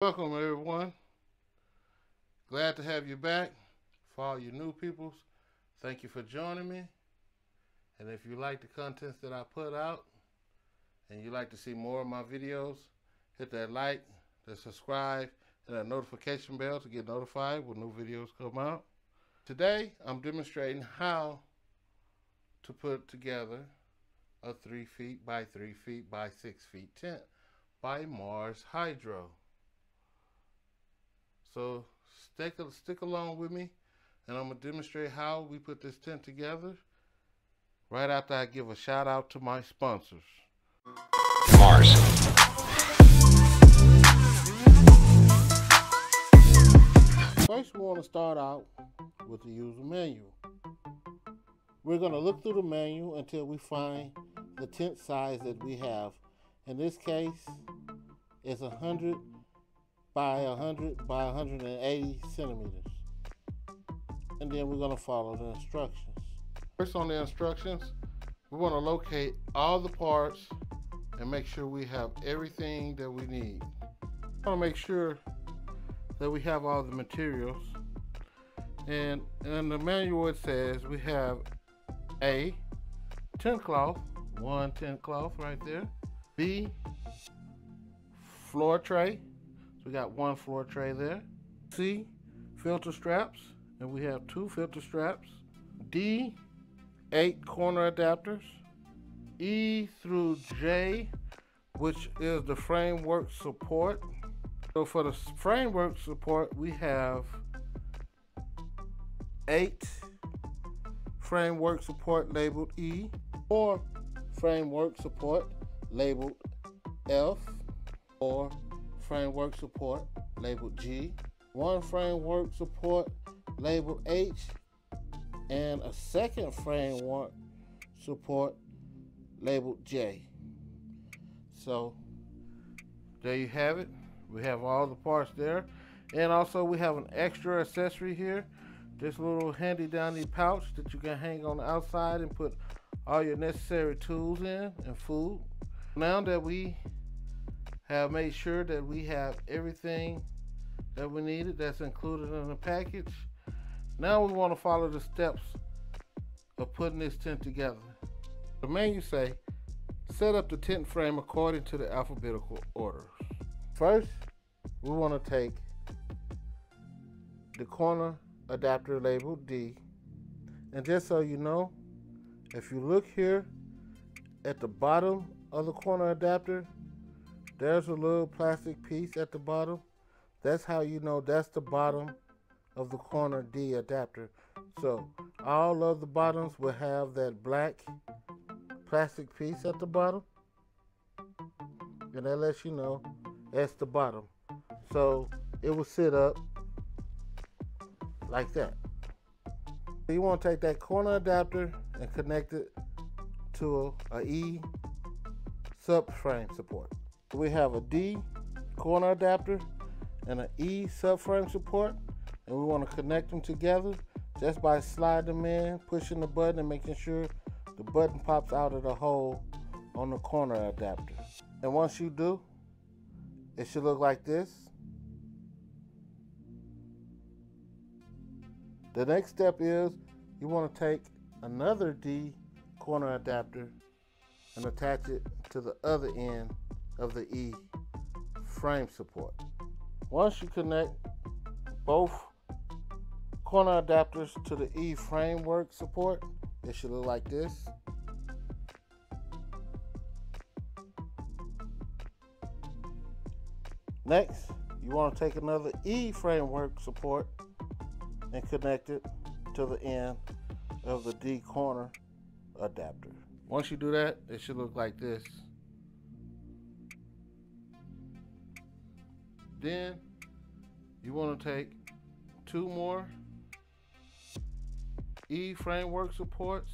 Welcome everyone, glad to have you back. For all you new peoples, thank you for joining me. And if you like the contents that I put out and you like to see more of my videos, hit that like, that subscribe, and that notification bell to get notified when new videos come out. Today I'm demonstrating how to put together a 3 feet by 3 feet by 6 feet tent by Mars Hydro. So stick along with me, and I'm going to demonstrate how we put this tent together right after I give a shout out to my sponsors. Mars. First, we want to start out with the user manual. We're going to look through the manual until we find the tent size that we have. In this case, it's 100 by 100 by 180 centimeters. And then we're going to follow the instructions. First, on the instructions, we want to locate all the parts and make sure we have everything that we need. We want to make sure that we have all the materials. And in the manual, it says we have A, tent cloth, one tent cloth right there. B, floor tray. We got one floor tray there. C, filter straps, and we have two filter straps. D, 8 corner adapters. E through J, which is the framework support. So for the framework support, we have 8 framework support labeled E, 4 framework support labeled F, 4 framework support labeled G, 1 framework support labeled H, and a second framework support labeled J. So there you have it. We have all the parts there. And also we have an extra accessory here, this little handy dandy pouch that you can hang on the outside and put all your necessary tools in and food. Now that we have made sure that we have everything that we needed that's included in the package, now we want to follow the steps of putting this tent together. The menu say, set up the tent frame according to the alphabetical order. First, we want to take the corner adapter labeled D. And just so you know, if you look here at the bottom of the corner adapter, there's a little plastic piece at the bottom. That's how you know that's the bottom of the corner D adapter. So all of the bottoms will have that black plastic piece at the bottom, and that lets you know that's the bottom. So it will sit up like that. So you want to take that corner adapter and connect it to a E subframe support. We have a D corner adapter and an E subframe support, and we want to connect them together just by sliding them in, pushing the button, and making sure the button pops out of the hole on the corner adapter. And once you do, it should look like this. The next step is you want to take another D corner adapter and attach it to the other end of the E frame support. Once you connect both corner adapters to the E framework support, it should look like this. Next, you want to take another E framework support and connect it to the end of the D corner adapter. Once you do that, it should look like this. Then you want to take two more E framework supports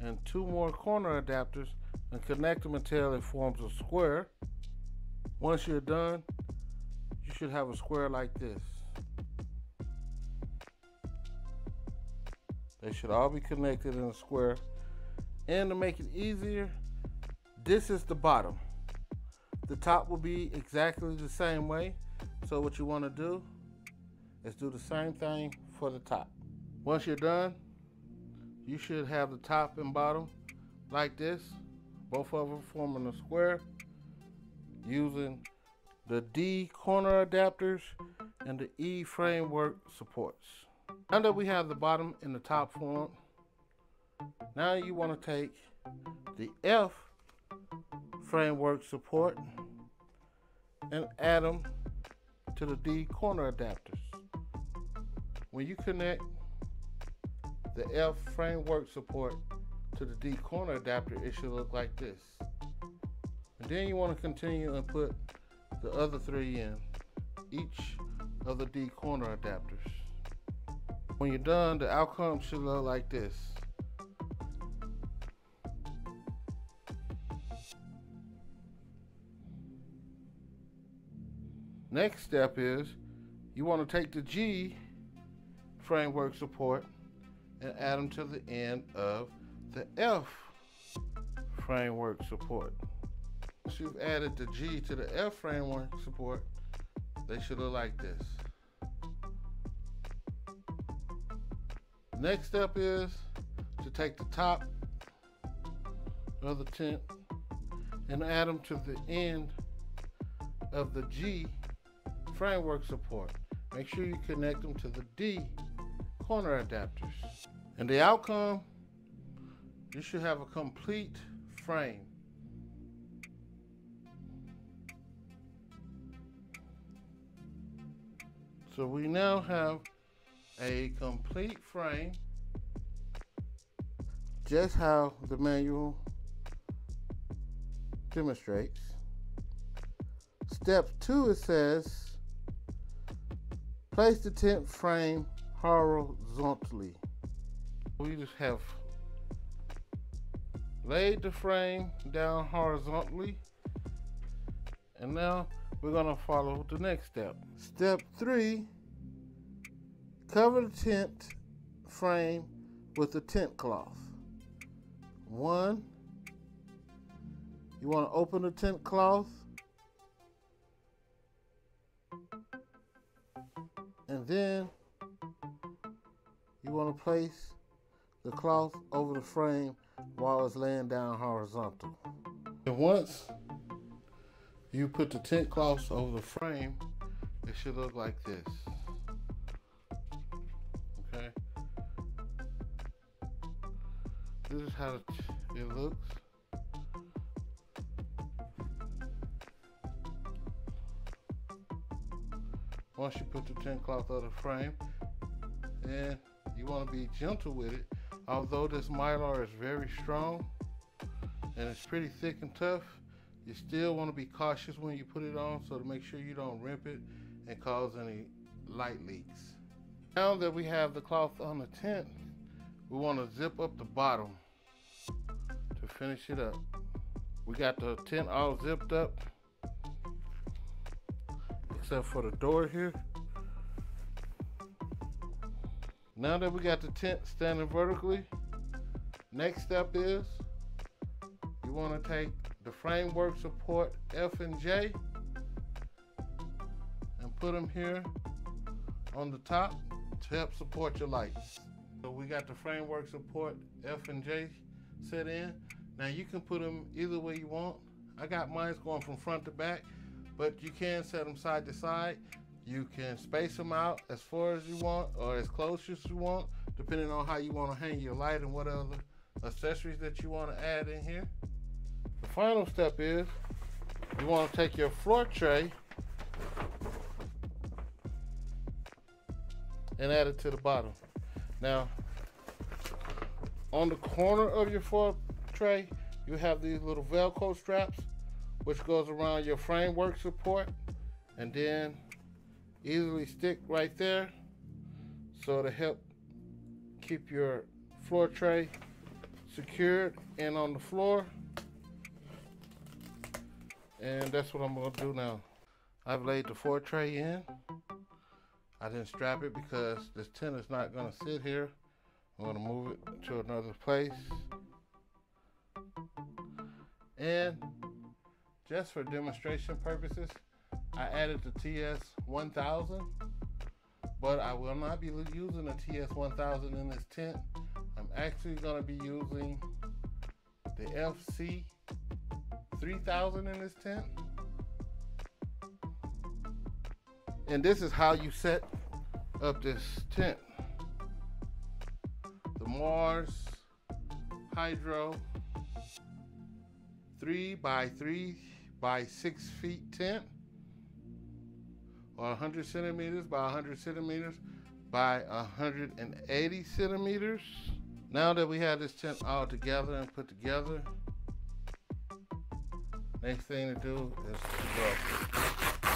and two more corner adapters and connect them until it forms a square. Once you're done, you should have a square like this. They should all be connected in a square. And to make it easier, this is the bottom. The top will be exactly the same way. So what you want to do is do the same thing for the top. Once you're done, you should have the top and bottom like this, both of them forming a square, using the D corner adapters and the E framework supports. Now that we have the bottom and the top formed, now you want to take the F framework support and add them to the D corner adapters. When you connect the F framework support to the D corner adapter, it should look like this. And then you want to continue and put the other three in each of the D corner adapters. When you're done, the outcome should look like this. Next step is you want to take the G framework support and add them to the end of the F framework support. Once you've added the G to the F framework support, they should look like this. Next step is to take the top of the tent and add them to the end of the G framework support. Make sure you connect them to the D corner adapters. And the outcome, you should have a complete frame. So we now have a complete frame, just how the manual demonstrates. Step 2, it says, place the tent frame horizontally. We just have laid the frame down horizontally, and now we're gonna follow the next step. Step 3, cover the tent frame with the tent cloth. 1, you wanna open the tent cloth, and then you want to place the cloth over the frame while it's laying down horizontal. And once you put the tent cloth over the frame, it should look like this. Okay? This is how it looks. Once you put the tent cloth over the frame, and you want to be gentle with it. Although this Mylar is very strong and it's pretty thick and tough, you still want to be cautious when you put it on, so to make sure you don't rip it and cause any light leaks. Now that we have the cloth on the tent, we want to zip up the bottom to finish it up. We got the tent all zipped up, except for the door here. Now that we got the tent standing vertically, next step is you want to take the framework support F and J and put them here on the top to help support your lights. So we got the framework support F and J set in. Now you can put them either way you want. I got mine going from front to back, but you can set them side to side. You can space them out as far as you want or as close as you want, depending on how you want to hang your light and what other accessories that you want to add in here. The final step is you want to take your floor tray and add it to the bottom. Now, on the corner of your floor tray, you have these little Velcro straps, which goes around your framework support and then easily stick right there, so to help keep your floor tray secured and on the floor. And that's what I'm gonna do now. I've laid the floor tray in. I didn't strap it because this tent is not gonna sit here. I'm gonna move it to another place. And just for demonstration purposes, I added the TS-1000, but I will not be using the TS-1000 in this tent. I'm actually going to be using the FC-3000 in this tent. And this is how you set up this tent. The Mars Hydro 3 by 3 by 6 feet tent, or 100 centimeters by 100 centimeters by 180 centimeters. Now that we have this tent all together and put together, next thing to do is rub.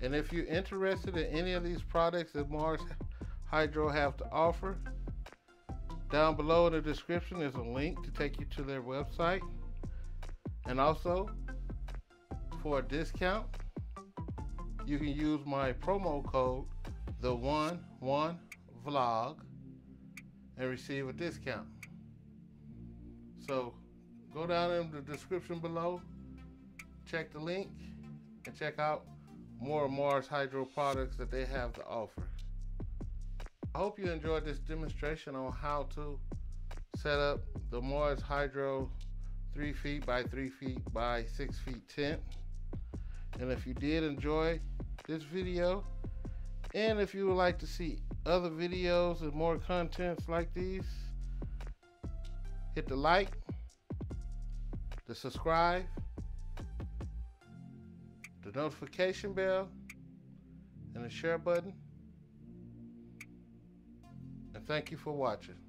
And if you're interested in any of these products that Mars Hydro have to offer, down below in the description is a link to take you to their website. And also, for a discount, you can use my promo code, DA1ONE VLOGG, and receive a discount. So go down in the description below, check the link, and check out more Mars Hydro products that they have to offer. I hope you enjoyed this demonstration on how to set up the Mars Hydro 3 feet by 3 feet by 6 feet tent. And if you did enjoy this video, and if you would like to see other videos and more contents like these, hit the like, the subscribe, the notification bell, and the share button. And thank you for watching.